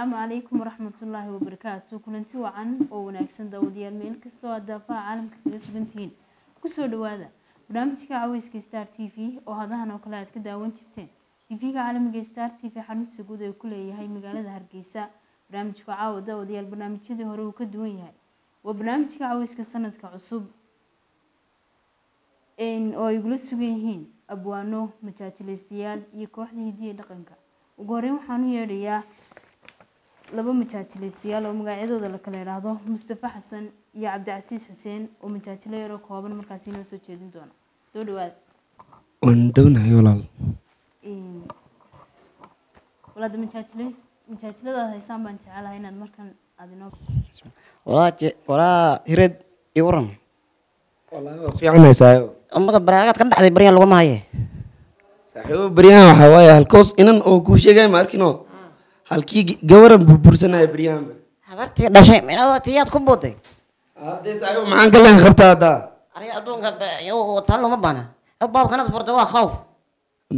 السلام عليكم ورحمة الله وبركاته. كنتي وعن وناكسن داودي الميل كسلو الدفاع عالم كتير سبنتين كسلو هذا برامجك عويس كستار تي في وهذا هنوكلات كده وانتفتين تي في كعالم كستار تي في حنوت سجودة وكل هي مجال ده هرجيسة برامجك عاود داودي البرنامج كده هرو كدوينها وبرامجك عويس كسنة كعصب إن أو يجلس سجينهن أبوانو متشاتلستيال يكوح لهدية دقنك وقريم حانو يريا لبا متشاتلستيال ومقاعدو دا لكلا يراهدو مصطفى حسن يا عبد العزيز حسين ومتشاتل يرو كوابن مكاسينو سوچيدين دونا سودو واد وندون هيولال ولاد متشاتل دا هيسان بان جعل هيناد مركان ادينو ولا هيرد يورم والله فيعنا يسايو امك براغات كدخدي بريان لوما هاي saaxiib Brian waxa way halkoos inan oo ku sheegay markino halkii gawaran burbursanay Brian habartii dhashay minawatiyaad ku buuday hadii saaxiib maxaan galeen qabtaada ari adduunka iyo tan lama bana baabkana furta waa khawf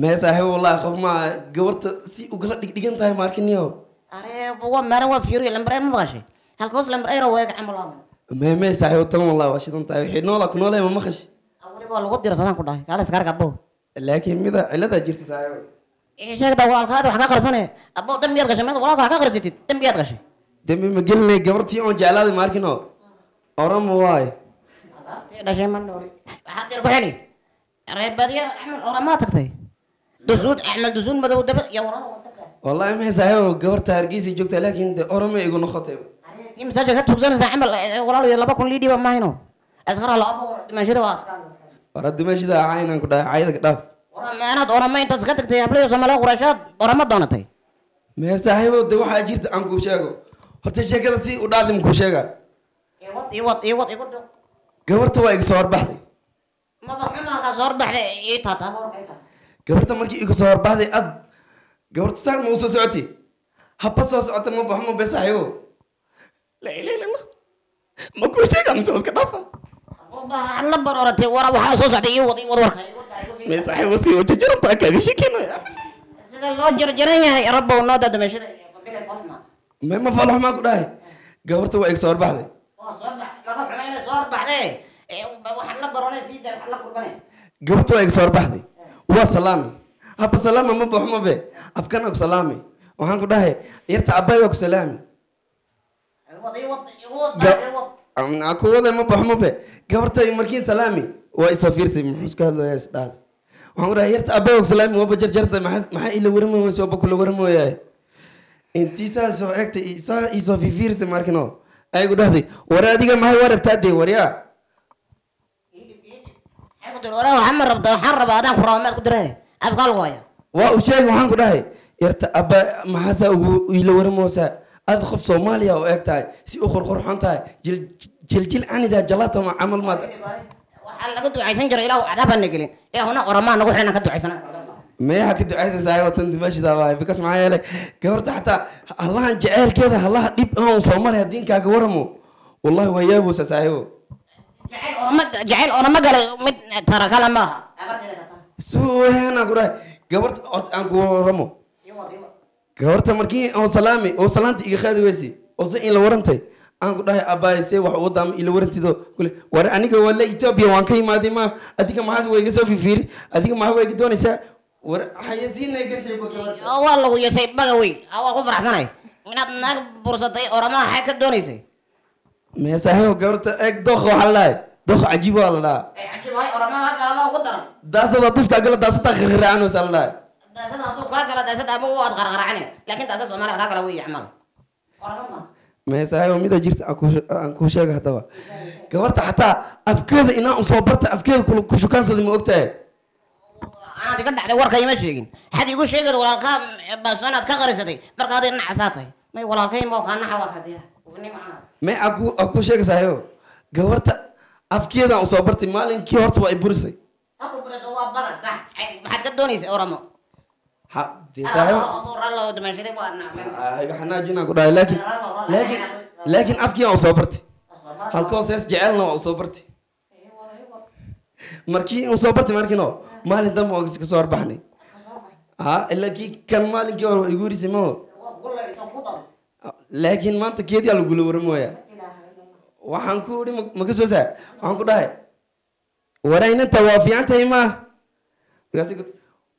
ma saaxiib wallahi khawf ma gawarta si uga la dhigdhigan tahay markino ari waa maran waa fiiri lambreen ma gashay halkoos lambreen waa ka amal ma saaxiib tan wallahi waa shidan tahay xidno la kunoolay ma maqash awli waa lagu dirsan ku dhahay kala iskaar gabo لكن ماذا علتها جرت ساعة؟ إيش هذا هو الخادم حقاقر سنة أبوه دم بيرقش من وراك حقاقر زيت دم بيرقش دم مقلني قبرتي أون جعلادي ماركينو أرام واي هذا شيء من دوري حد يربحني ريب بديا أعمل أرامات كتير دزود أعمل دزود ما دود يا ورا والله ما هي ساعة قبرت هرجيزي جوكت لكن أرام يكون خطيب يمسك جت خزانة زعمل ورا يلا بكون ليدي وما هنا أصغر الأبو ما شيء واسكان ورد ما شدا عينا كده عيد كده أنا دورا ما أنت سكتك تيابلي وسملا قرشات دورا ما دونتي ما صاحبه ده حاجة جرت أم كوشاكو هرتي شكله سي ودالم كوشاكا يوت قبرت وايك صور بحدي ما بحنا صور بحدي إيه تاتا بور إيه تاتا قبرت مركي إيه صور بحدي أد قبرت سان موسى سعتي حبص سعتي ما بحنا بس صاحبه لا إله إلا الله ما كوشاكا مسوس كده الله بررتي ورا وحاسوس عدي وضي ورا مساحي وسي وتجرم تاكل شكينا هذا اللوجر جرينا يا رب ونادى دمشق ما فلح ما قداي قبرت وإيك صور بحلي صور بحلي صور بحلي وحلا بروني سيدة حلا قرباني قبرت وإيك صور بحلي وسلامي هب سلامي ما بحما به أفكارك سلامي وحنا قداي يرتع بايوك سلامي وضي وضي أنا أقول لهم أبوهم به قبرتي مركين سلامي وإسافير سيم حسك هذا يسأل وهم رايحين أبوك سلامي وبجر جرت مع إلى ورمه وسوى كل ورمه ياه أنتي سأسوق إسا إسافير سيم ماركنو أي قدر هذي ورا هذيك ما هي ورا بتأدي وريا أي قدر ورا وحمر ربطه حرب هذا خرام ما قدر هاي أفكار غاية وأشياء وهم قدر هاي يرت أبا محاسة وإلى ورمه وسا أدخل سوماليا وأكتاي سي أخر خرحانتاي جل أنا ده جلطة ما عمل ما وحلا كده عايزين جري له عذاب النجيلين يا هنا ورمان نروح هنا كده عايزين ما هكده عايز زي وطن دمشق ده واي بكاس معايا لك كورت حتى الله جعل كده الله ديب أنا وسوماليا دين كاجورمو والله ويابو سسايو جعل أنا ما قال مد ترى كلامها سو هنا كده كورت أنكورمو كورت مركي أو سلامي أو سلامتي إيه خادي ويسي أو زين لورنتي أنا قلت له أباي سي وحودام إلى ورنتي ده كله ورا أنا كقول له إتابي وانكي ما ديما أديك ما هو يجلس في فيل أديك ما هو يجدون يسا ورا حيزين نيجي شيء بقول والله هو يسي بقوي أو أكو فرح سناي من أتناك برصتي أو رما حكت دوني سي ما سهوا كورت إيك دخو حلاي دخو عجيب والله عجيب هاي أو رما هكلا ما قدر داسة داتوس كقول داسة تغرقانو سالله لكن تاسس وما لا كلا ويعمل. ما ساعة وميدا جرت أنكوشة هتوا. كبرت حتى أفكار إن أصابرت أفكار كل كشكاس اللي موقتها. أنا تقدر على ورقة يمشي حد يقول شيء قال ولا الكام بس أنا تكغرستي بركة هذه النعساتي ما ولا الكام ما كان نحوك هديها وبني معنا. ما أكو شيء ساعة كبرت أفكار إن أصابرت مالين كيرت وإبرسي. أبو برسي هو برا صح حد كدوني سأورمه. دي صحيح احنا جينا قراي لكن ابكي او صبرتي هالكوس اس جعلنا او صبرتي مركي او صبرتي مركينو مالي دم او كسو ربحني الا كي كان مالي يوري سمو Lagian mantep kaya dia lugu luar moya. Wahangku udah makin susah. Wahangku dah. Orang ini tawafian tema. Mereka sih.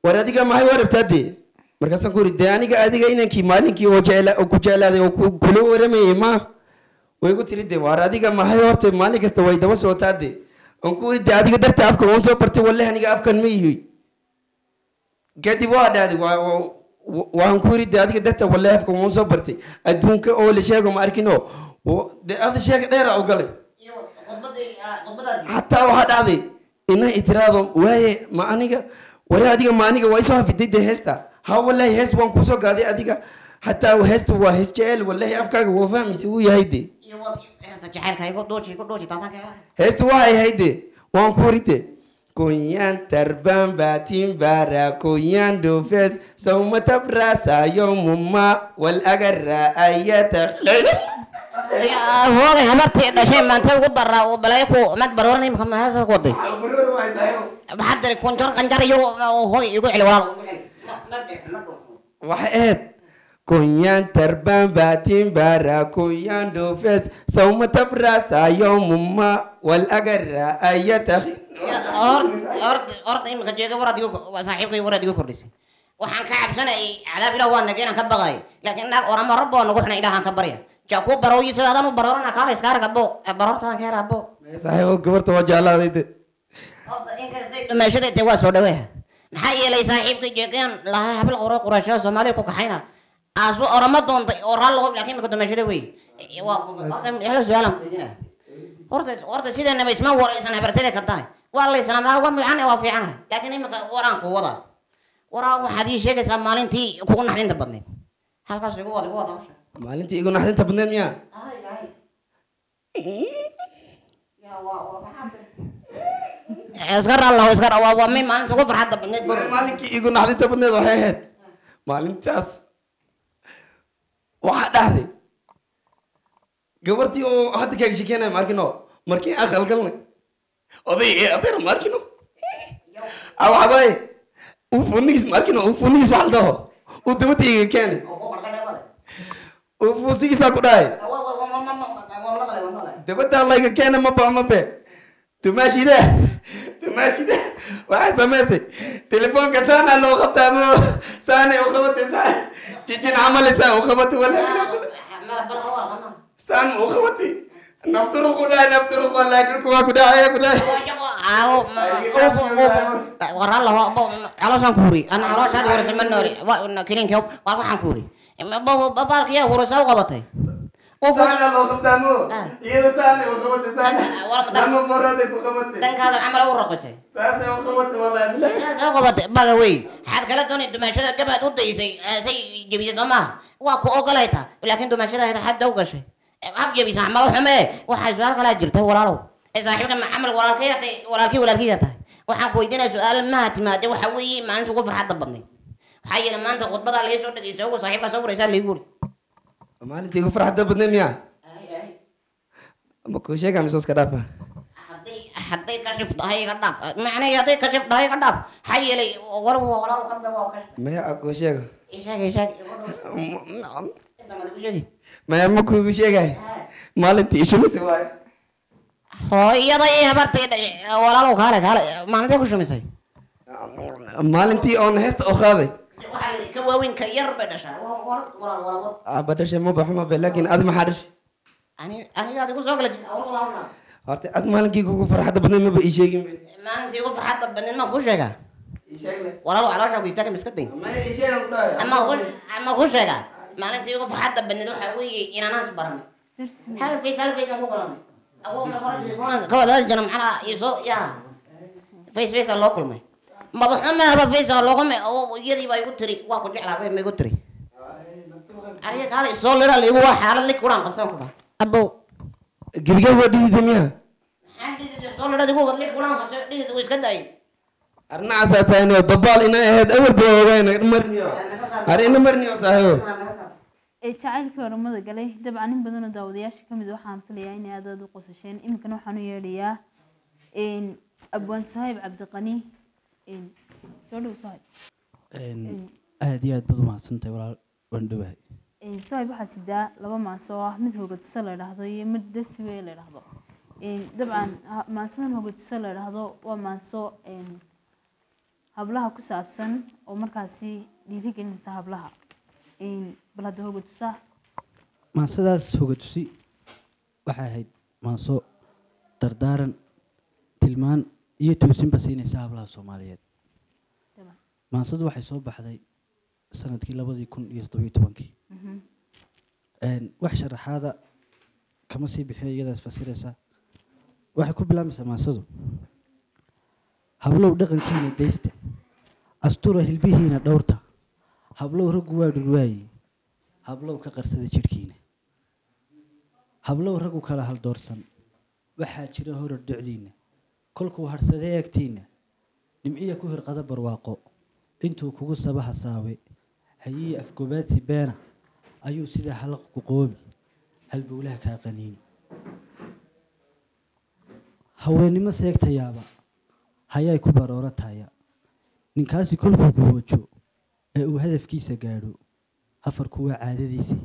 Orang tiga mahu orang bertadi. Mereka sih kuri. Dayani ke ada ini kimani ki wajah kucela de oku gulu orang meima. Orang itu ciri dewa. Orang tiga mahu orang temani kes tawai tawas otadi. Orang kuri dayani ke dar taf kamu semua percewalnya ni ke afkan mehui. Jadi wah dayani wah. وانكوري ده هذيك ده والله في كمون صبرتي أدونك أول شيء كم أركينه وده هذا الشيء كده رأوا قلي حتى واحد هذه إنه إتراضهم وهاي ما أنيك ولا هذيك ما أنيك ويسوها في ديد هستا ها والله هست وانكوسه قاعدة هذيك حتى هست وهست جال والله أفكار وفهم يسوي هيدي هست وهاي هيدي وانكوري ده Koyan terbang batin bara koyan dofes semua terasa yang mama wal agar ayat هو همرت دشين ما أنت وقد دروا بلايكو ما تبررني مخمن هذا قدي بحد يكون جر يو هو يقول علوان واحد Koyan terbang batin bara koyan dofes sauma tabrasa yawmuma wal agarra ayatah ard in kajeega waradiyo wa saaxibkay waradiyo kordhisay waxaan ka cabsanay alaab ilaa waan nageen ka baqay laakiin naag orama rabboon ugu xana ilaahan ka barya jaqo barooyi sadaan u baroorana kaala iskaar ka bo baroorta ka raabo meesay oo gabarta wajalaadeed ard in ka zeeyto meeshada deewa soo dhaweeya maxay yeelay saaxibkay jeegan laha habal qoro qorasho Soomaaliya ku kaxayna أسوأ أرماد دونتي أورال لغوب لكن مكتوب مشهده وي. هلا سؤالهم. أرد سيدا أنا بسمع ورا إنسان هبرتدي كتاه. والله إنسان ما هو معنى وافي عنه. لكن هم وران قوة. وراه حديث شيء كسم مالين تي يكون نحن تبني. هل كسر قوة مش؟ مالين تي يكون نحن تبني ميا. يا واو حاضر. أذكر الله أذكر واو مين مالين تقول فرحت تبني. مالين كي يكون نحن تبني ضحيت. مالين تاس. واحد أحدي قبرتي أو أحد كأي شيء كنا ماركينه ماركين أخل كلنا أبي أبي رم ماركينه أو حباي وفنيس ماركينه وفنيس بالده ودوتي كأني وفوسي ساكوداي دبته الله كأني ما بعمر به تماشي ده تماشي ده واحد سمسي تليفون كسرنا لو خبطنا سانة وخبطت سانة تجين عمل سان وخبطت ولا سان وخبطتي نبترو كذا نبترو كلا يدركوا كذا يا كذا أو ورا الله أبو على سانكوري أنا على سان ورا سمنوري وكيرين كيوب وأبو حانكوري بابا كيا ورا ساو قبطي سانا لو خبطانو يسانا وخبطت سانا نمو مراتك وخبطت تنك هذا العمل أورقه شيء سانا وخبطت والله بالله وخبطت بقوي حد كلا دوني دمشة كبا تودي زي جبيز زما واكو أقليتها ولكن دمشة هذا حد دوقة شيء أب جبيز عمله حماه وحاج سؤال كلا جرته وراه إذا حبينا عمل وراكي تاي وحكوا يدينا سؤال ما تي وحوي ما أنت وقف حد ضبطني حي لما أنت قط بدل يسوي يسوي صاحبه صور يسال يقول مالين تيجوا فرح دبنا مياه؟ أي مكوشة كم يسوس كذا؟ حدي كشف ضاي كذا، معنى حدي كشف ضاي كذا، حي لي ورو كم دوا كذا؟ ما أكوشة؟ إيشك نعم ما مكوشة كذا؟ مالين تيجوا مسوي؟ هاي ضاي هبرتي ورو خاله مالين تيجوا مسوي؟ مالين تي on هست أخذي كوين كير بدشة ولا بدشة مو بحمة لكن أذم حرش أنا قاعد أقول زوجي أول قلنا أنت أذم لك يكون فرحة بني ما بيشيء ما أنت يكون فرحة بني ما كوش شجع ولا لو على شو يستكمل مسكتين أما كوش شجع ما أنت يكون فرحة بني لو حوي إن أنا أصبرني هل في ما هو قلنا أول ما خرج قال لا جنم على يسوع يا فيس الله كل ما ما بحنا ما بفيز الله كم أو يري بيجوتري واقول لك على بيجوتري أريه قال الصلاة اللي هو حال لك قرآن خمسة وخمسة أبو قبيلة ودي دمية عندي الصلاة اللي هو قال لك قرآن خمسة دي تقول كذا أرنا ساتينه ضبال إنه هاد أول بيوعين مرنيو أرينا مرنيو سهو التعليق ورمضة قاله طبعاً بدون داودياش كم يدوحان طليعين هذا دو قصشين يمكنوا حنويا ليا إن أبوان صاحب عبد القني إن شلون صاير؟ إن أهديات بدو ما سنتي ولا وندوه. سواء بحد سدا لبا مع صاح مثل وقت الصلاة لحظة يمد الثوية لحظة طبعا مع سن وقت الصلاة لحظة ومع صاح هبلها كسب سن ومركزي ليفيك إن سهبلها بلده وقت الصاح مع سدا وقت الصي بحاجة مع صاح تردارن تلمان يتوسين بس إن سهبلها الصوماليات مع سدا وحساب بحاجة سنة كلا بدي يكون يستوي تبانكي إن وحشر هذا كمسي بحيل يدرس فسيرة سا وحكوا بلا مسمى صدق هبلوا دقن كين الدستة أسطورة هلبي هنا دورتها هبلوا رجوا دلوي هبلوا كقرصة شركينة هبلوا رجوا كلا هالدورسن وحد شريه هور الدعدينة كلكو هرسة يكتينة نمئية كوهر قذب رواقو أنتو كوجو صباح ساوي هي أفكوبات بينا أيو سيدا حلق قومي هل بقولها كاقنين هواني ما سيكتا يابا هيا كبار ورات هيا ننكاسي كل كوكووتشو او هدف كيسا قالو هفر كوا عادديسي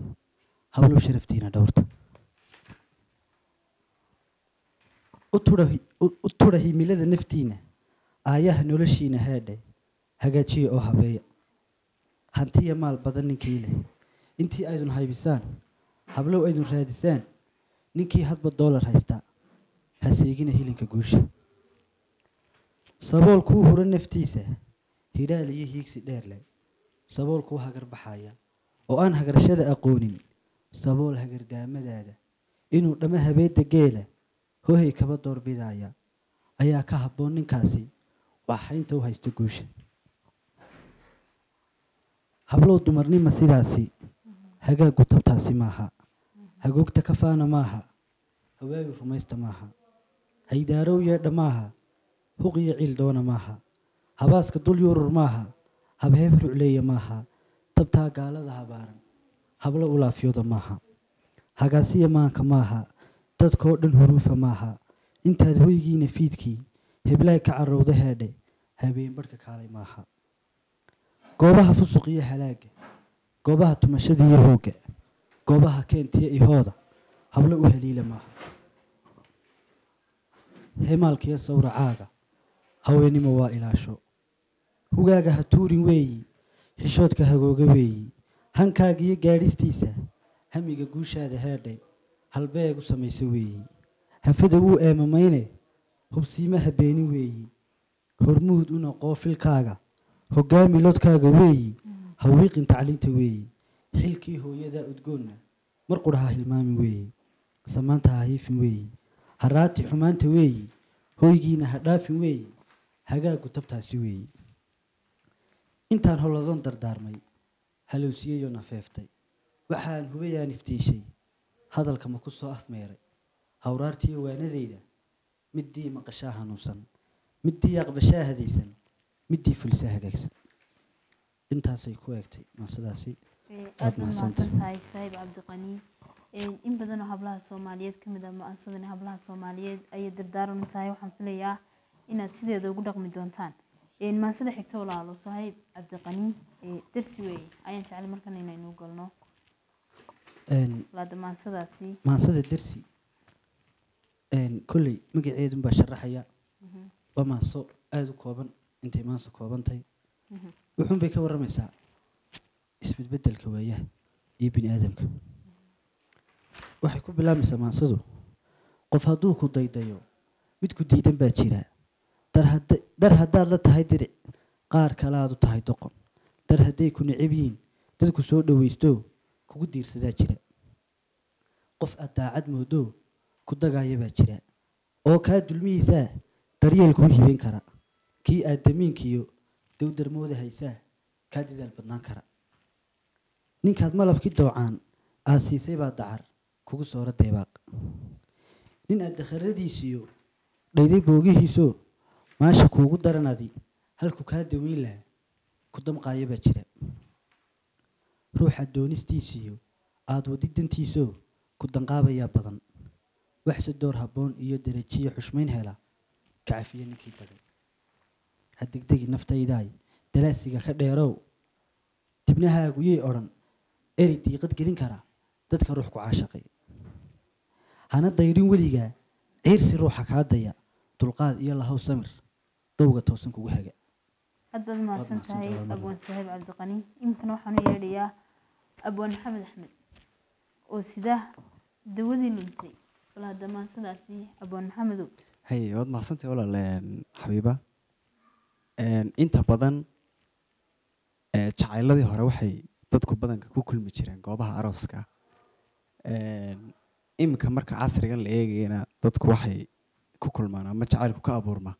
هولو شرفتينا دورتا اطورهي ميلادا نفتينا آياه نولشينا هاداي هاقاتشي او هبايا هانتيا مال بدن كيلي intii aysan haybisaan hablo aysan raadisaan ninkii hadba $1 haysta haseegina hilinka guusha sabool ku hore naftiisa hiraaliye hiigsi dheer leh sabool ku hagar baxaya oo aan hagarashada aqoonin sabool hagar daamadaada inuu dhama habeeda geela hohay kaba door bidaya ayaa ka haboon ninkaasi waxa inta uu haysto guusha hablo dumarnimo sidaasi هجا قطبتها سماها هجوك تكفانا معها هواي رميست معها هيدارو يد معها هقي عيل دونا معها هباس كدول يور معها هبهبر علي معها تبتها قالة هبارن هبلا أولا فيوض معها هجاسية ما كماها تذكرن حروف معها أنت هويجي نفيدكي هبلاك عروض هذا هبين بركك علي معها قابها فسقية هلاقي قبها تمشدي يهوجا قبها كانت يهودا هبلو هليلة ما همالك يا صور عاجا هويني موائل شو هو جاها تورين وي هشوت كهجوجا وي هنكاجي جاريستيسا هم يجوش هذا هادي هالباجو سميسوي هفدو أما ماينه هبسيمة هبيني وي هرمود ونا قافل كاجا هجامي لوت كاجا وي هويق تعلينتي وي حلكي هو يدا ادقولنا مرقرها هلمامي وي سمانتها هيفي وي هراتي حمانتي وي هويقينا هدافي وي هاقا قطبتها سوي انتان هولادون دردارمي هلو سيئيو نافيفتي وحان هويا نفتيشي هذا الكما كسو اثميري هورارتي وانا ديدا مدي مقشاها نوسن مدي يقبشاها ديسن مدي فلساها قاكسن أنت سيكويكتي مسلاسي. أدنى مسلسل هاي سايب عبد الغني. إن بدنا هبلها الصوماليات كم إذا ما أنصدنا هبلها الصوماليات أي دردار ونتايو حنفلية إن تسيد دوقدق من دونتان. إن ما صدق حكتوا على صايب عبد الغني ترسوي أيان تعلم مركنا إنه نقولنا. إن. لاد ما صدقسي. ما صدق درسي. إن كلي مقعد مباشر حياة. وما صو أذو كوبن أنت ما صو كوبن تاي. وحن بيك ورميسا اسم بدل كوايه يبني آدمك وحكو بلا مسا ما صدو قف هدوكو دايدايو بدكو ديدن باجيرا در هدار لتهاي درع قار كالادو تهاي دقم در هدايكو نعبين دادكو سودو ويستو كو دير سداجيرا قف أداعد مهدو كو داقايا باجيرا او كادو الميسا دريالكو هيبين كرا كي آدمين كيو دودر موذة هيساه كاديد البنان كرا نينك هاد مالب كي دوعان آسي سيبا دعر كوكو صورة ديباق نين الدخر ديسيو ليدي بوغي هيسو ماشا كوكو دارنا دي هل كوكاد دوين لها كدام قايبا جرا روح الدونيس ديسيو آدو ديدن تيسو كدام قابا يابضن وحس الدور هبون إيو دريجي حشمين هلا كعافية نكي دقل هدق دقي نفتاي داي دلاسيقا خديرو تبناها قوية أوران أريد دقيقة قلين كرا دتك روحك عاشقي هنا دايرين وليجا عيرس روحك هادية تلقى يلا هو سمر دوجة توصنك وحاجة هذا ما سنتهي أبو سهيب عبد الغني يمكن وحنا يريا أبو محمد أحمد وسده دودي نمتي ولا هذا ما سنتهي أبو محمد هي هذا ما سنتهي ولا لين حبيبة أنت بدن تعالى ذي هروحي تذكر بدن ككل متشرين جابها أروسكا imika marka casriga la eegeena dadku waxay ku kulmaan ama jacaylku ka abuurma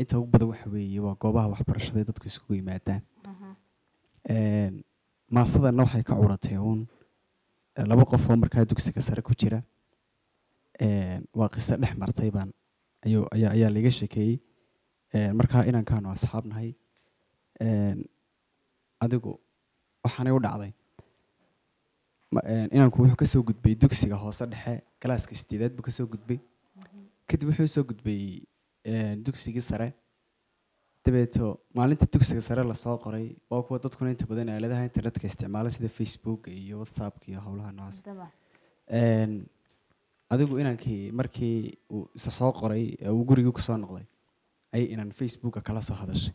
inta ugu badan wax weeye waa goobaha waxbarashada dadku isugu yimaadaan maasadana waxay ka curatay uun laba qof oo markaa dugsiga sare ku jira waa qisa dhex martay baan ayaa laga sheekeeyay markaa inankaanu asxaabnahay adigu waxaanay u dhacday inanku wuxuu ka soo gudbay dugsiga hoose dhexe kalaaska 8aad buu ka soo gudbay kadib wuxuu soo gudbay dugsiga sare dabeeto maalinta dugsiga sare la soo qoray oo kuwa dadku inta badan aaladaha internetka isticmaala sida Facebook iyo WhatsApp iyo howlaha noocaas adigu inankii markii uu soo qoray uu guriga ku soo noqday ay inan Facebook kala soo hadashay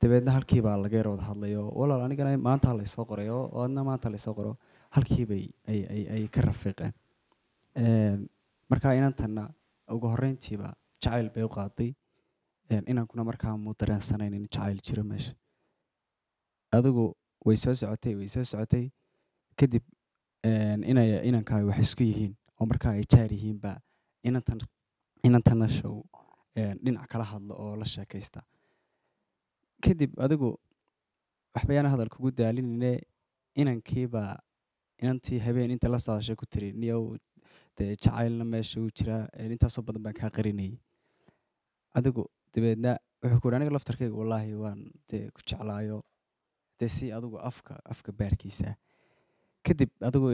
dabeedna halkii baa laga yar wada hadlayo walaal anigana maanta la soo qorayo oo adna maanta la soo qoro halkii bay ay ka rafiiqeen marka inantanna ugu horeyntiiba jacayl bay u qaatay inankuna markaa muu dareensanaynin in jacayl jiro meesha adigu way soo socotay kadib inankaay wax isku yihiin oo markaa ay jaar yihiinba inantanna show dhinac kala hadlo oo la sheekaysta kadib adigu waxbayaan hadal kugu daalinine inankiiba inantii habeen inta la saashay ku tiri niyo jacaylna meesha uu jira inta soo badan baan ka qarinay adigu dibeedna wuxuu ku raaniga laftarkayga wallahi waan ku jeclaayo si adigu afka baarkiisa kadib adigu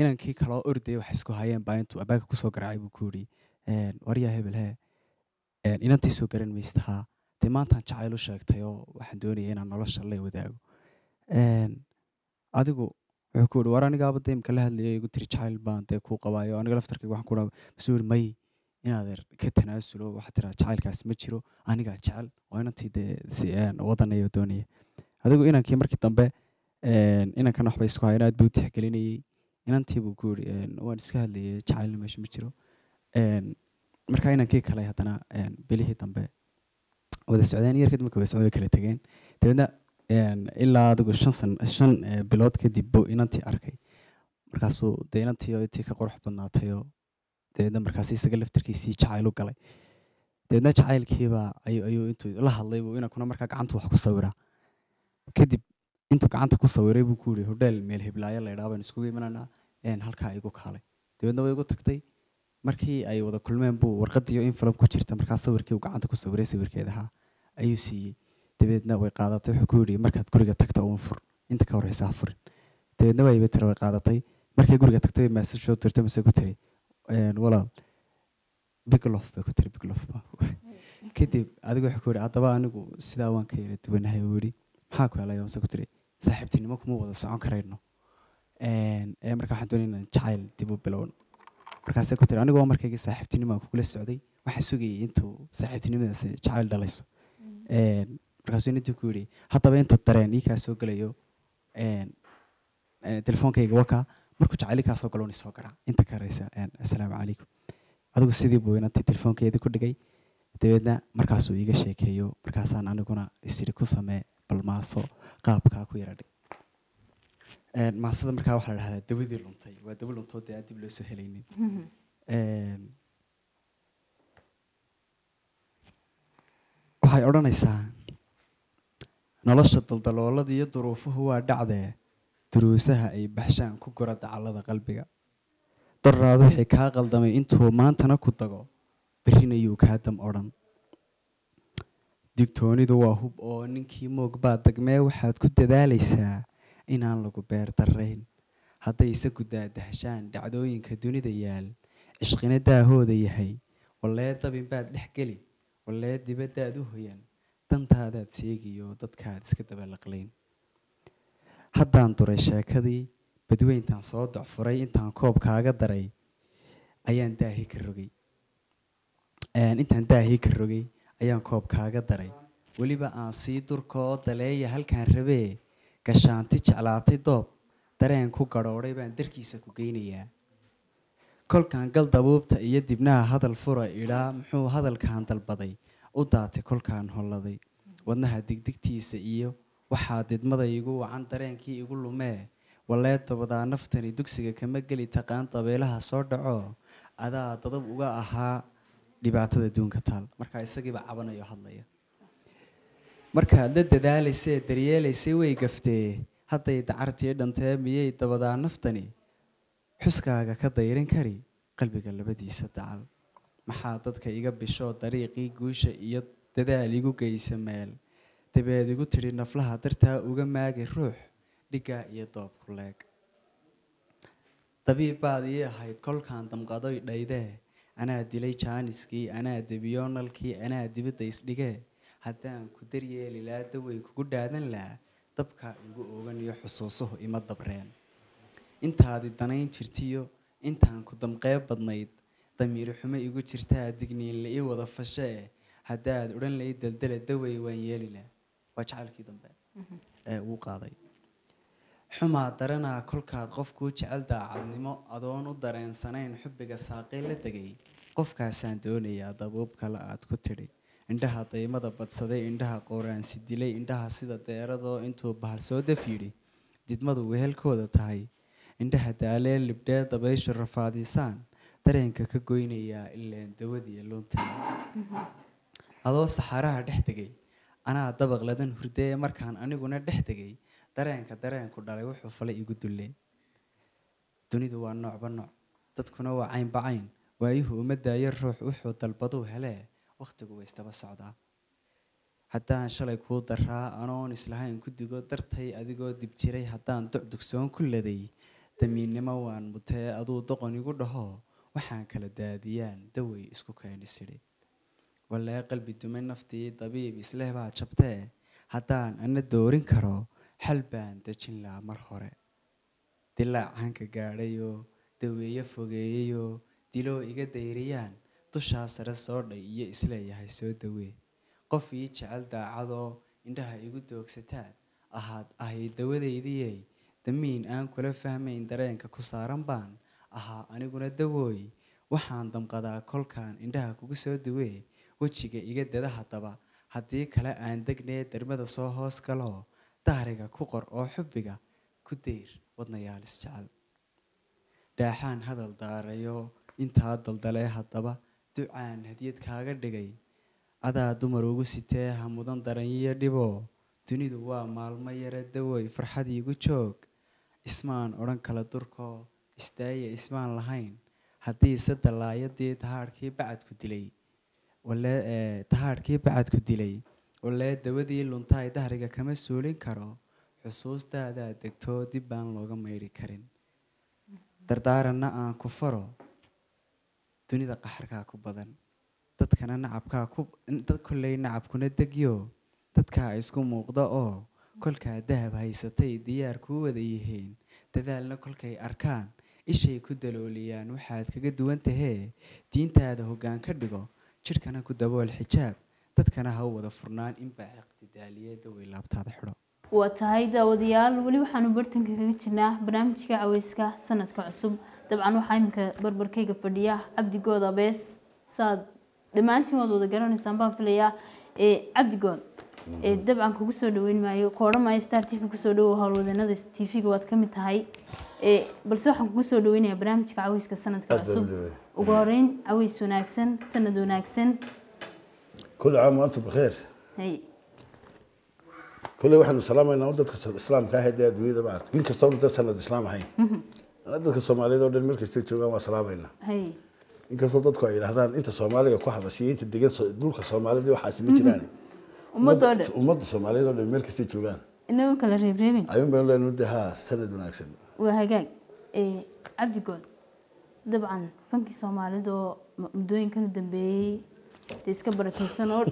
inankii kala orday wax isku hayeen baa intuu abaaka ku soo garaacay buu ku yiri waryaa hebel he inantii soo garan maysta de maanta jacayl u sheegtay oo waxaan doonayay inaan nolosha la wadaago adigu وأقول ورانا قابض ديم كل هذا اللي يقول تري تشايل بان تكو قوايا أنا قلفت ركوا حكونا مسؤول ماي إن هذا كتناسل وحتى تشايل كاس متشرو أنا قاعد تشايل وأنا تيد سيان وضعنا يودوني هذا يقول إن كيمر كتنبه إن كان أحب يسقى إن أدبو تحكيلني إن أنتي بقول إن وانسكه اللي تشايل مش متشرو مركا إن كيك خلايا تنا بليه تنبه وده السعوديين يركض مكوا السعوديين كله تجين تبدأ إلا دكتور شن بلاد كديبو إنتي أركي مركزو ده إنتي يأتي كقرح بناتيو ده إذا مركزي سجلف تركيسي شايلو كله ده إذا شايل كيبا أيو إنتو الله الله يبو إنا كنا مركز عنتو حكوا صورة كديب إنتو كعنتو حكوا صورة بكوري هدل ميل هبلايا ليدا بنسكوي مننا إن هالكا أيقو خاله ده إذا ويقو تكتي مركي أيو ده كل ما بو ورقتيو إن فلم كشرت مركز صور كيو كعنتو حكوا صورة صور كده ها أيو سي تبيتنا ويقاضتي حكوري مركات كوريجا تكتا ونفر أنت كوري سافر تبيتنا ويبتر ويقاضتي مركي كوريجا تكتي مسج شو ترتم مسكوتري ولا بيكلوف بكوتري بيكلوف ما كتب أدقو حكوري عطبا أنا جو سداوان كيرة تبين هايوري حاكوا على يوم سكوتري سحبتني ماكو مو وضع ساعون كرينا مركا حنتوني نشايل تبو بلون مركا سكوتري أنا جو مركا جي سحبتني ماكو كل السعودي وحسوقي أنتو سحبتني من شايل دليسو راسيني تقولي حتى بين تطرين يكاسوق ليو تلفون كي جوكا مركوش عليك أسوق لوني سوكرا أنت كاريسة السلام عليكم هذا قصدي بوينا تلفون كي يدك ودقي تبينا مركاسو يجا شيء كيو مركاسان أنا كنا يصيركوا سامي بالماسو قاب كاكو يردي ماسو مركاو حلال هذا دويدي لهم طيب ودوي لهم طود يأتي بلوسو هليني وهاي أوران إسا نلاش الدلالة دي ظروفه هو دعده دروسها أي بحشان كقرة على ذا قلبك ترى ذو حكاية قلدم إنتو ما أنت نكتجا برينا يوكاتم أرن دكتورني دواهب أو نكى مقبض دجمة وحد كنت داليسها إن الله كبير ترين حتى يسكودا دهشان دعدوين كدوني ديال إشقنا ده هو ديهاي والله طبين بعد نحكي والله دي بدأ دوهين تنت هذا تسيجي ودتك هاد سكتة بالقلين haddaan duray sheekadii badweyntan soo docfuray intaan koob kaaga daray ayaan daahi ka rogay intaan daahi ka rogay ayaan koob kaaga daray waliba aan sii durkoo daleeya halkaan rabee gashaanti jeclaatay doob dareen ku garooray baan darkiisa ku geynayaa kolkaan gal dabuubta iyo dibnaha hadal fura ilaa muxuu hadalkaan dalbaday u daatay kolkaan holladay wadnaha digdigtiisa iyo waxaa didmadaygu wacan dareenkii igu lumee waleeto wada naftani dugsiga kama geli taqaan tabeelaha soo dhaco adaa dadab uga ahaa dhibaatada duunka taal marka isagiiba cabanayo hadlaya marka la dadaalaysay daryeelaysay way gaftee haday dacartii dhantay miyay dabada naftani xuskaaga ka dayran kari qalbiga labadiisa dacal maxaa dadka iga bisho dariiqii guusha iyo dadaal igu geysa meel dabeed igu tiri naflaha dartaa uga maagi ruux dhigaa iyo doob ku leeg dabiibaad ii ahayd kolkaan damqadoy dhaydee anaa dilay jaaniskii anaa debiyo nalkii anaa dibadda isdhigee haddaan ku daryeeli laa dawey kugu dhaadan laa dabkaa igu oogan iyo xusuusuhu ima dabreen intaadi danayn jirtiyo intaan ku damqeyb badnayd damiir xumo igu jirtaa digniin la ii wada fashee haddaad odhan lahayd daldala dawey waan yeeli lahaa waa jecelkii dambe ee uu qaaday xumaa daranaa kolkaad qofkuu jecel daacadnimo adoon u dareensanayn xubbiga saaqey la degay qofkaasaan doonayaa dabuub kale aad ku tidhi indhaha daymada badsaday indhaha qooraansi dilay indhaha sida deeradoo intuu bahal soo daf yidhi didmadu wehelkooda tahay indhaha daaleen libdhee dabayshu rafaadisaan dareenka ka goynayaa ileen dawadiiyo luuntay adoo saxaaraha dhex tegay anaa dabaq ladan hurdee markaan aniguna dhex tegay dareenka dareenku dhalay wuxuu falay igu dullee dunidu waa noocba nooc dadkuna waa caynba cayn waayuhu uma daayo ruux wuxuu dalbaduu helee waqtigu waystaba socdaa haddaan shalay kuu daraa anoon islahayn ku digo dartay adigoo dib jiray haddaan ducdugsoon ku laday damiinnimo waan mutee aduu doqon igu dhaho waxaan kala daadiyaan dawey isku keeni sidhi walaa qalbi dumay naftii dabiib isleh baa jabtee haddaan ana doorin karo xal baan dejin lahaa mar hore dilaac hanka gaadhayoo daweeye fogeeyayoo diloo iga dayriyaan dushaa sare soo dhay iyo isleeyahay soo dawee qof ii jecel daacadoo indhaha igu doogsataan ahaad ahay dawadeydiyey damiin aan kula fahmayn dareenka ku saaran baan ahaa aniguna dawooy waxaan damqadaa kolkaan indhaha kugu soo dawee wejiga iga dada haddaba haddii kale aan degnee dermada soo hoos galoo dahriga ku qor oo xubbiga ku deyr wadnayaal isjecel daaxaan hadal daarayo intaa daldalee haddaba ducaan hadiyad kaaga dhigay adaa dumar ugu sitee ha mudan daranyiyo dhiboo dunidu waa maalmo yare dawey farxadiigu joog ismaan odhan kala durkoo istaaya ismaan lahayn haddii se dallaayadii tahaadhkii bacadku dilay walee dawadii luntaay dahriga kama suulin karo xusuustaadaa degtoo dib baan looga maydhi karin dardaaranna aan ku faro dunida qaxarkaa ku badan dadkana nacabkaa kolley nacabkuna degyo dadkaa isku muuqda oo kolkaa dahab haysatay diyaar kuu wada yihiin dadaalna kolkay arkaan ishay ku dalooliyaan waxaad kaga duwan tahee diintaada hoggaan ka dhigo jirhkana ku dabool xijaab dadkana ha wada furnaan inbaa iqtidaaliyee dawey laabtaada xidho waa tahay daawadayaal weli waxaanu bartanka kaga jirnaa barnaamijka caweyska sanadka cusub dabcan waxaa iminka barbarkayga fadhiya cabdi good abees saad dhammaantiin waad wada garanaysaan baan filayaa cabdi good dabcan kugu soo dhaweyn maayo koodha maayo star t v kusoo dhawow howlwadeenada t v-ga waad ka mid tahay balse waxaan kugu soo dhaweynayaa barnaamijka caweyska sanadka cusub ugu horeyn caweys wanaagsan sanad wanaagsan كل عام وأنتم بخير. هي. كل واحد مسلم أنا ودت الإسلام كهذا الدنيا ده بعد. يمكن كسرنا تسلل الإسلام هاي. أنا ودت الصومالي ده ودت الملك استيتشوا ما مسلم لنا. هي. يمكن صدقت كويس هذا أنت الصومالي كواحد أشيء أنت تدقين دولك الصومالي ده وحاسمين جيراني. ومد الصومالي ده ودت الملك استيتشوا. إنه كله ريبريمين. أيوم بقول إنه ده سند وناكسن. وهاجي. عبد يقول طبعا فنك الصومالي ده مدوين كانوا دبي. تيسك بركيسن أول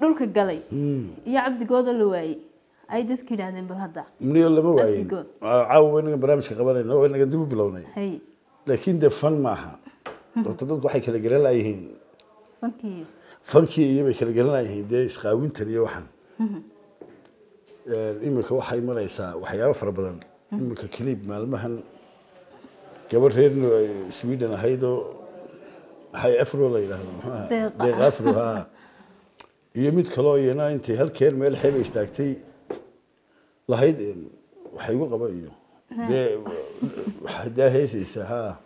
دول كجلي يا عبد جود اللواي أيدس كيلانين بالهذا. مني ولا ما وين؟ عاو وين برامج خبرنا وين قدموا بلوني. هي. لكن ده فن معها. تطلعوا حي كلا جلنا يهين. فنكي. فنكي يبي كلا جلنا يهين ده يسخاوين تلي واحد. إمك واحد ما ليسا وحياة فربنا. إمك كليب مال مهن. قبل هيرن سويدن هيدو هاي أفرو ولا يلاه. ده أفرو ها. يميت كلا ينا أنت هالكير مال حبي استكتي. لهيد وحيقول قبائله ده هيسي سها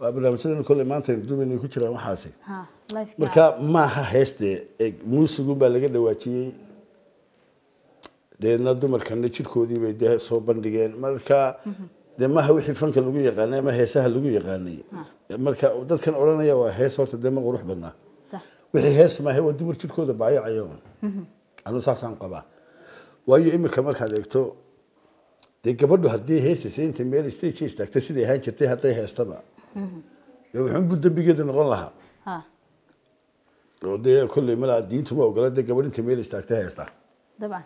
قبل ما تدري كل ما أنت تدوب إني كنت رايح حاسي مركب ما هيسته موسيقى بالقدر واتي ده نادو مركان نشيل كودي بده صوبان دجان مركب ده ما هو يحفن كل لقي يغني ما هي سهل لقي يغني مركب ده كان أولاً يا وهي صوت الدماغ وروح بنا وهي هيس ما هو دمر نشيل كود بعيا عيون أنا صار قبا وأي إمي كمان كدكتور ديك برضو هدي هيس سين تميل استيتش استكتسدي هاي شتى هتى هيس طبعا يوم حن بدي بيجي نقولها ودي كل ملا الدين تبغى وقالت ديك برضو تميل استكتى هيس طبعا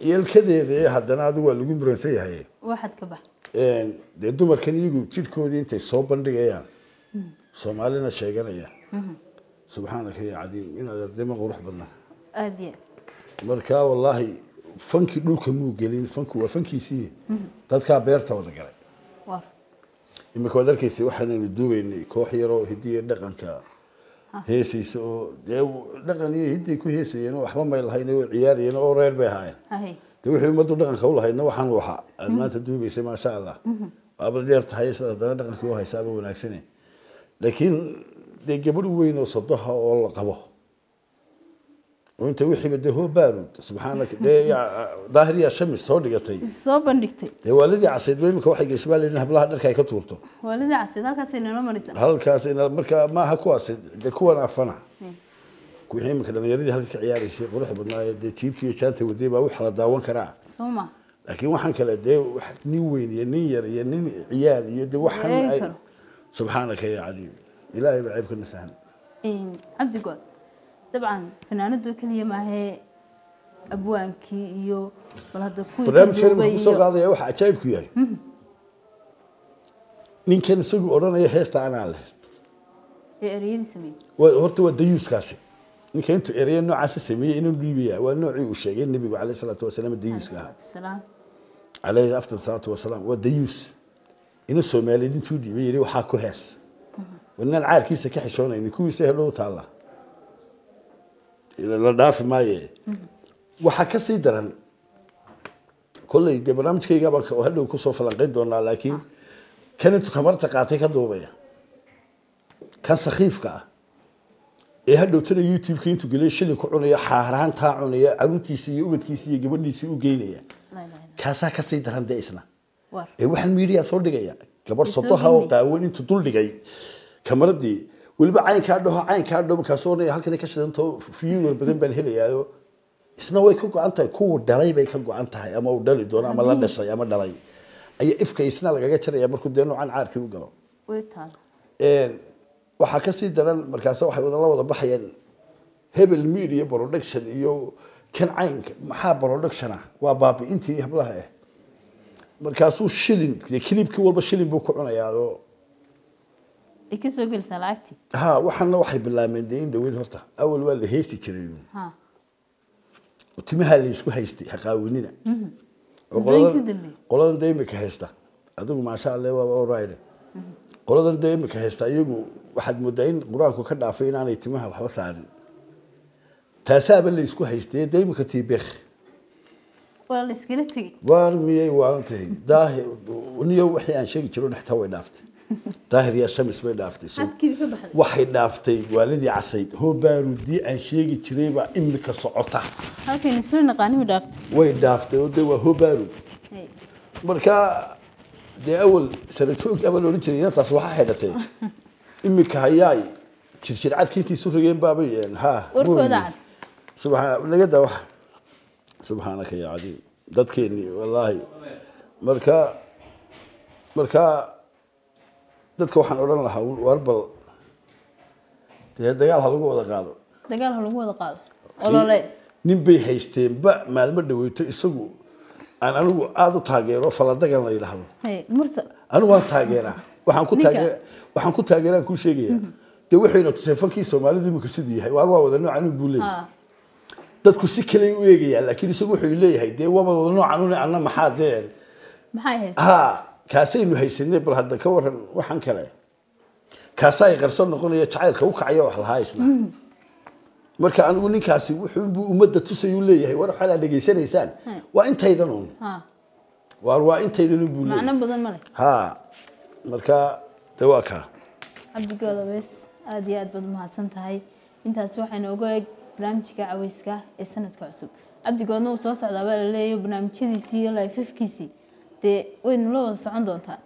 يالكده ده حدنا دوا اللي جنب رنسيه هاي واحد كبه إن ده دوم أركان يجوا تشتكوا دين تصوبن رجيا سمعلنا شيء جنايا سبحانك يا عديم إن هذا دماغ روح بنا أدي مركا والله فنك لوك مو قليل فنك وفنك يسيه تذكر بيرته ولا قليل. وار. إما كودر كيسي واحد ندوب إني كوحيرو هدية دقن كا هيسي سو ده دقن يهدي كويسي إنه أحمد ما يلهي إنه عيار إنه أورير بهاي. هاي. تروح يوم تدور دقن كوله إنه واحد وحاء أنا تدوب يسي ما شاء الله. قبل ديرت هيس ده دقن كوه حسابه ونعكسني لكن ده قبل وينه صدها والله قبه. وأنت وحي بده هو بارود سبحانك ده ظاهري الشمس صادقتي صابنكتي ده والدي عصيد ويمك واحد يسبالي إنه بلا هدر كاي كتورته والدي عصيد هالكاس إنه ما مريسا هالكاس إنه مركا ما هكوا عصيد ده كوا نعفنا كوحين مكلم يريد هالك عياري شيء وروح بدنا ده تجيبتي شانتي ودي بروح على داون كراع سوما لكن واحد كلا ده واحد نوين ينير ينين عيال يدي واحد سبحانك يا عديم إلهي بعيبك النسان إيه عبد الجواد طبعاً فنانة كلية ما هي أبوان كيو ولا دكتور. برنامج كلمة خصوصاً قاضي أو حاجة يبكي يعني. نينكن سوق أورانا يحيست عن عليه. إيرين سمي. وهرتوا الديوس كاسي. نينكن أنتوا إيرين نوع عسى سمي إنه بيبيع والنوع يوشي النبي عليه الصلاة والسلام الديوس كا. السلام. عليه أفضل الصلاة والسلام والديوس. إنه الصومالي دين تودي بيجي وحاكو هاس. وإن العار كيسة كحشونة إنه كوي سهلو تعالى. إلى الأضعاف ماي وحكسي درن كل برنامج كي جابك وهل وكسو فلقيت دونا لكن كانت كمرتك عتيك دوبيا كان سخيف كا إيه هل وترى يوتيوب كين تقولي شلي كعنية حهران تاعنية عروتي سي وبد كيسي جبل لي سي وجينية كاسا كسي درن دايسنا إيه واحد ميريا صور دقيقة كبر صوتها وتعاون أنت طول دقيقة كمرت دي والبعض عين كاردو مكسورني هالكذا كشة أنتو فيو البدن بالهلي ياو اسمه ويكوكو أنت كو دراي بيكوكو أنت هاي أما ودلي دونا أما لندش يا أما دراي أي إفك يسنا لقى كشة يا مركو دينو عن عارك وقلو ويتال إيه وحكسي درن مركز واحد والله وضبح ين هبل ميري يبرودكشن يو كان عينك محابرودكشنه وبابي أنت يهبلها إيه مركزو شيلين كليب كول بشيلين بوكونا ياو إكسو قل سلعتي ها وحنا وحي بالله من دين دويد هرتها أول ولا هيستي كريون ها وتمها اللي يسوي هيستي حقاويننا قلنا دايم كهيستا أدوق ما شاء الله ورايله قلنا دايم كهيستا يجو واحد مدين قرانكو كده عارفين أنا يتمها وحبس عارين تساب اللي يسوي هيستي دايم كتيبخ ولا سكرتي وارمي وارنتي ده ونيو أحيان شيء يشلون حتوي نفط ظاهر يا شمس ما دافتي وحي دافتي والدي عصيد هو بارودي ان شيغي جريبا امك سقطه هلكي نسري نقاني دافتي وي دافتي هو بارود مركا دي اول سنتوك قبل ورجلينا تاس waxa xidhatay imika hayay jirjircadkiintii soo rogeen baabayeen ha warkooda subhaan laga dawa subhaanaka ya adiim dadkeeni wallahi marka dadka waxaan oran lahaa warbal dagaal ha lagu wada qaado نبي هيستين بق ما المرد ويتسقو أنا لو عادوا تاجر فلا دجال لا يلحظوا مرسل أنا وان تاجرة وحنكون تاجرة كل شيء ده وحينا تسافر كيسو ما لدي مكسدي هاي واروا وذنو عنو بولي تذكر سكلي ويجي لكن يسوي حيلي هاي ده وما وذنو عنو عنا محادير محايد ها كاسين وهيسني بالهذا كورن وحنكله كاساي غرسان نقول يتعال كوك عيا وحلايسنا marka anigu ninkaasi wuxuu umada tusay u leeyahay war waxa la dhageysanaysaan waa intaydan uun waa intaydan buu leeyahay macna badan ma leh ha marka dawaaka abdigoolabes aad iyo aad baad mahadsan tahay intaas waxaan ugu eeg barnaamijka cawayska ee sanadka cusub abdigoolna uu soo socdaa baa leeyahay barnaamijkiisa iyo life-kiisa de waynu la wada socon doontaa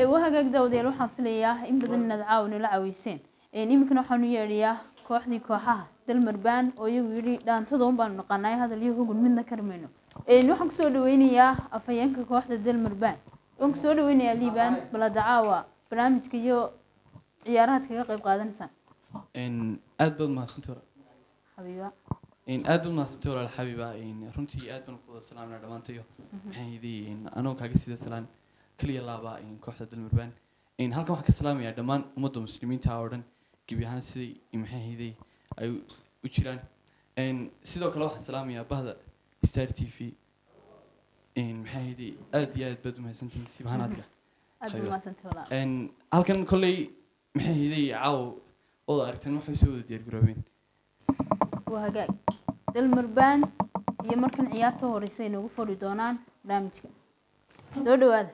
ee wahagaag dawdeer waxaan filayaa in badan inaad caawino la cawayseen ee nimkana waxaan u yeeriyaa kooxdii kooxaha dal marbaan oo iyagu yiri dhaantada oo baan naqanay hadal iyo hogol midna karmeeno ee waxaan ku soo dhaweynayaa afayeenka kooxda dal marbaan oo ku soo dhaweynaya liiban baladacaawa barnaamijka iyo ciyaaraha kaga qayb qaadanaysan aad baad mahadsantahay habiiba aad baad mahadsantahay habiiba runtii aad baan ku wada salaamnaa dhamaantayo waxaan idin anoo kaaga sida salaan kaliya laaba kooxda dal marbaan halkan waxaan ka salaamayaa dhamaan ummadda muslimiinta oo dhan كبيران سيدي إمحيدي أو وشيران إن سيدو كل واحد سلام يا بعض استار تي في إن محيدي أديات بدو ما سنتين سبحانك بدو ما سنتين ولا إن هالكن كلي محيدي عاو والله أرتن واحد سود ديال قربين وهاجاك المربان يمركن عياته ورسين وفور دونان رامجك سودو هذا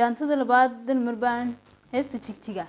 dhaantada labaad dal marban heesta jigjiga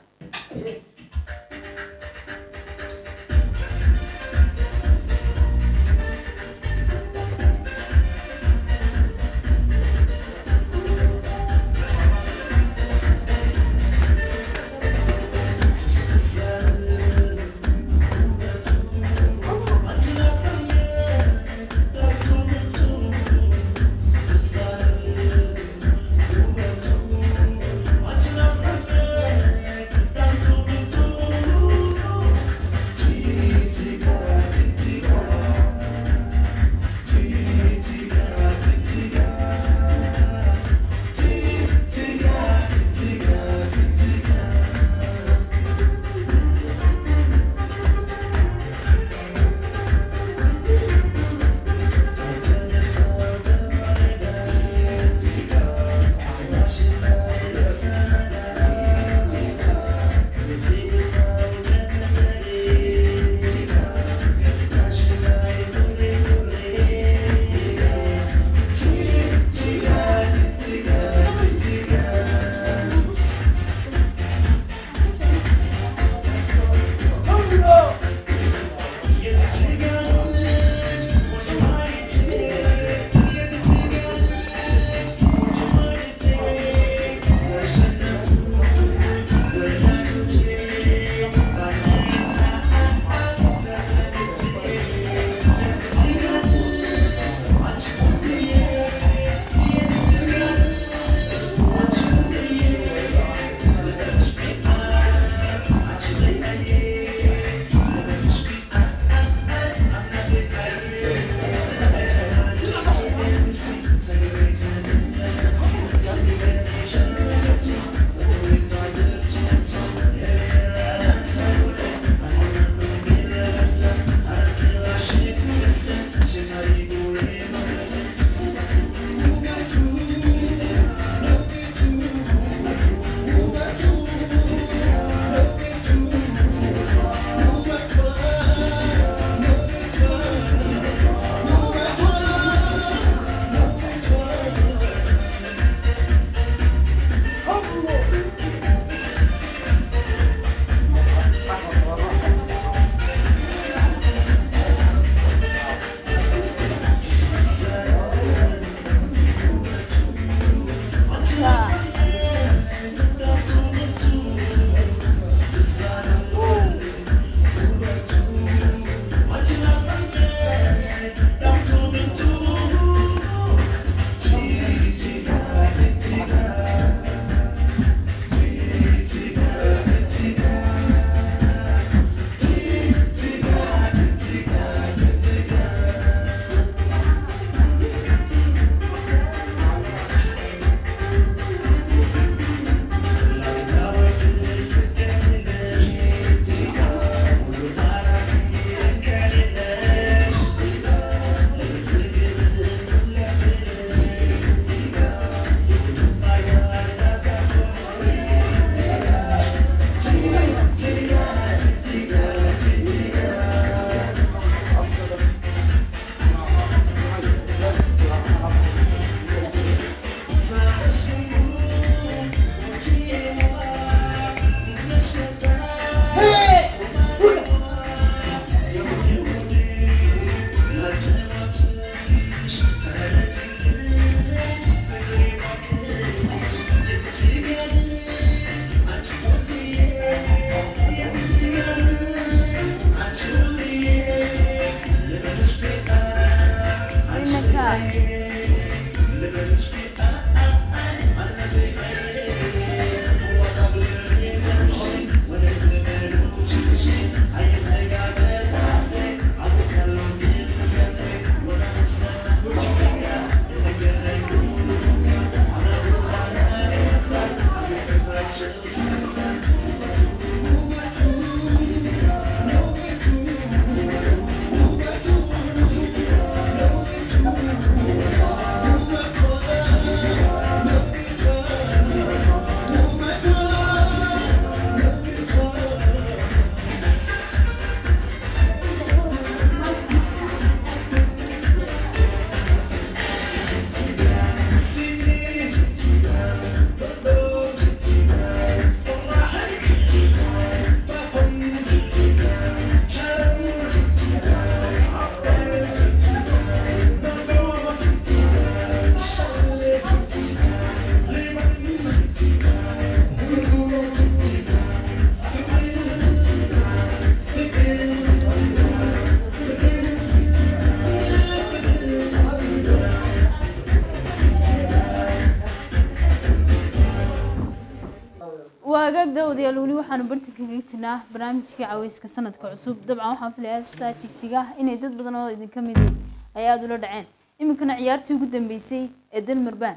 قالوا لي وحنا برتك جيتنا برنامجك عويس كسنة كعصوب طبعا وحنا في الأساس تيجاه إن يدد بدنا إذا كم يدد أيها دول دعان يمكن عيارتي قدام بيسي أدل مربان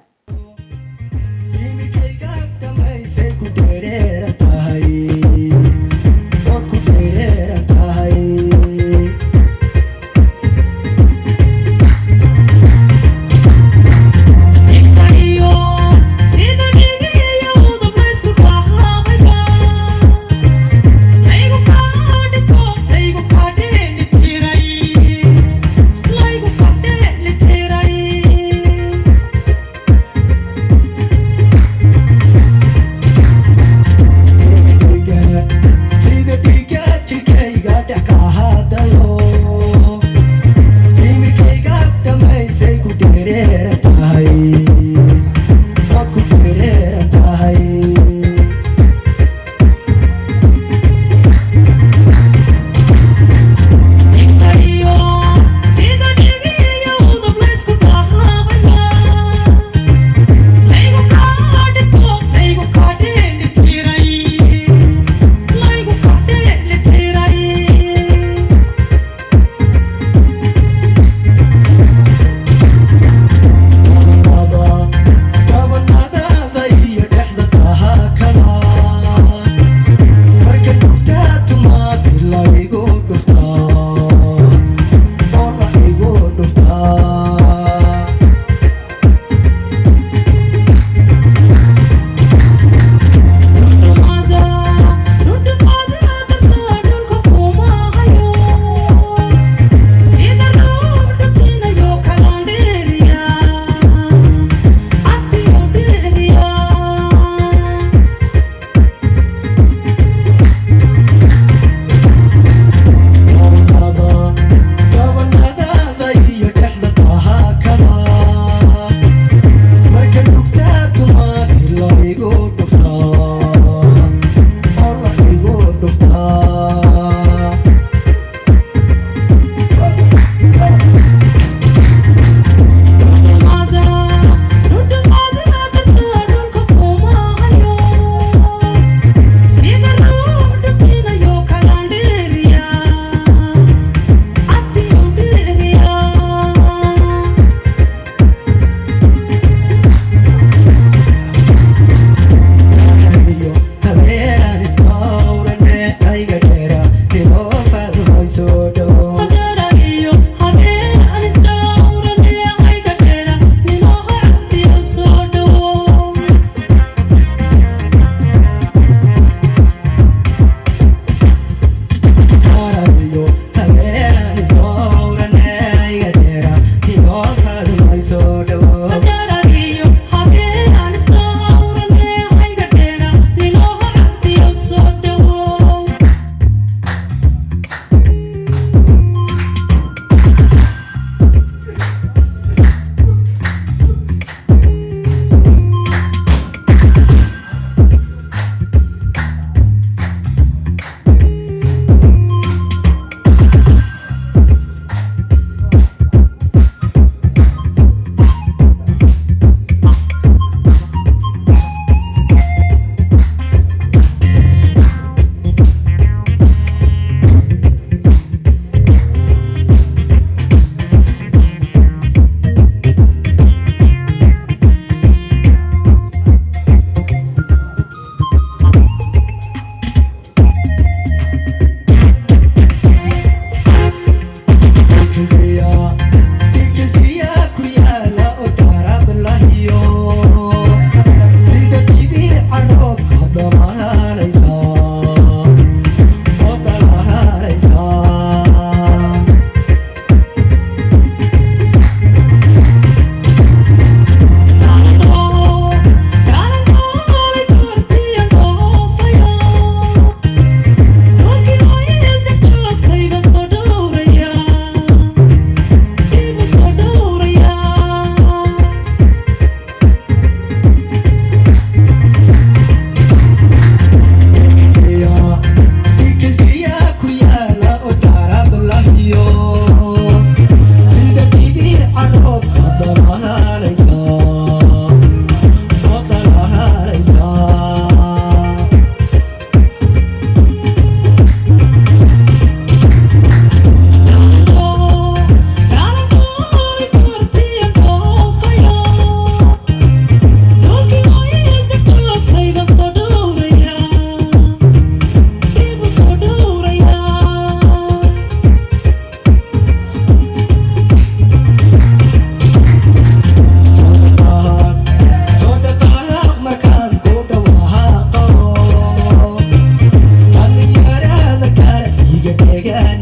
I got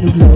Glow.